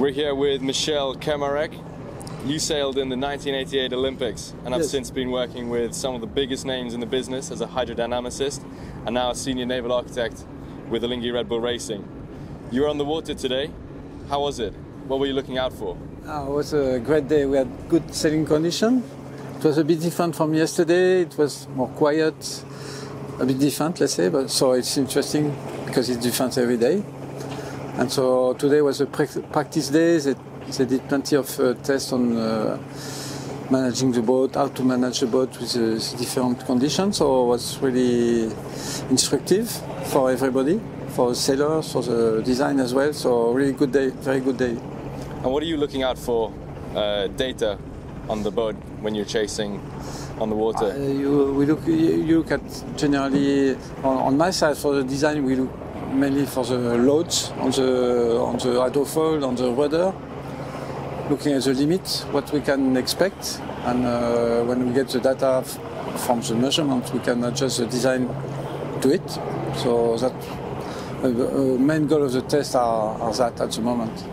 We're here with Michel Karmarec. You sailed in the 1988 Olympics, and I've since been working with some of the biggest names in the business as a hydrodynamicist and now a senior naval architect with Alinghi Red Bull Racing. You were on the water today. How was it? What were you looking out for? It was a great day. We had good sailing conditions. It was a bit different from yesterday. It was more quiet, a bit different, let's say. But so it's interesting because it's different every day. And so today was a practice day. They did plenty of tests on managing the boat, how to manage the boat with different conditions. So it was really instructive for everybody, for the sailors, for the design as well. So really good day, very good day. And what are you looking out for data on the boat when you're chasing on the water? You look at generally, on my side for the design, we look mainly for the loads on the hydrofoil, on the rudder. Looking at the limit, what we can expect, and when we get the data from the measurement, we can adjust the design to it. So that the main goal of the test are that at the moment.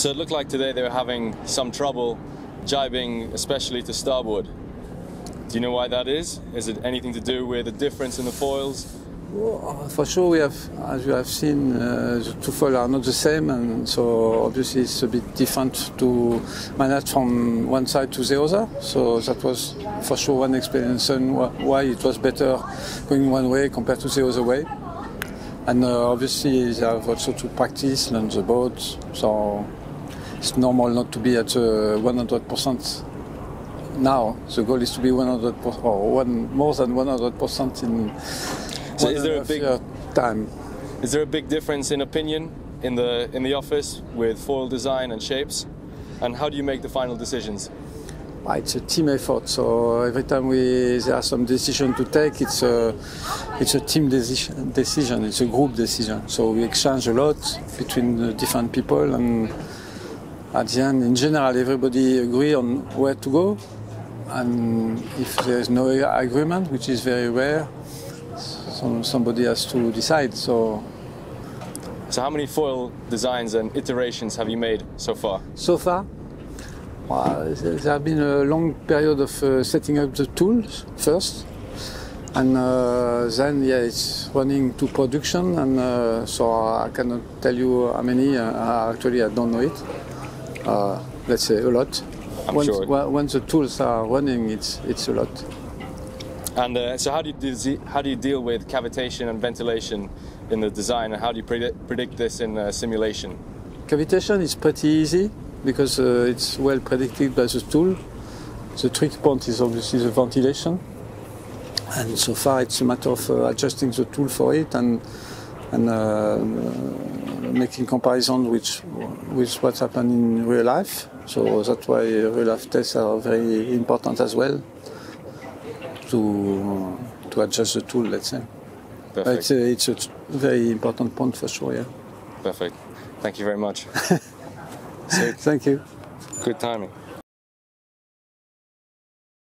So it looked like today they were having some trouble jibing, especially to starboard. Do you know why that is? Is it anything to do with the difference in the foils? Well, for sure, we have, as you have seen, the two foils are not the same, and so obviously it's a bit different to manage from one side to the other. So that was for sure one explanation why it was better going one way compared to the other way. And obviously they have also to practice, learn the boat, so it's normal not to be at 100%. Now the goal is to be 100% or more than 100% in. So is there a big difference in opinion in the office with foil design and shapes? And how do you make the final decisions? It's a team effort. So every time there are some decision to take, it's a team decision. It's a group decision. So we exchange a lot between the different people, and at the end, in general, everybody agree on where to go. And if there is no agreement, which is very rare, somebody has to decide. So how many foil designs and iterations have you made so far? So far, well, there have been a long period of setting up the tools first, and then it's running to production, and so I cannot tell you how many. Actually, I don't know it. Let's say a lot. Once the tools are running, it's a lot. And so how do you deal with cavitation and ventilation in the design, and how do you predict this in simulation? Cavitation is pretty easy because it's well predicted by the tool. The trick point is obviously the ventilation, and so far it's a matter of adjusting the tool for it and making comparison with what's happened in real life. So that's why real life tests are very important as well. To adjust the tool, let's say. Perfect. It's a very important point for sure, yeah. Perfect. Thank you very much. Thank you. Good timing.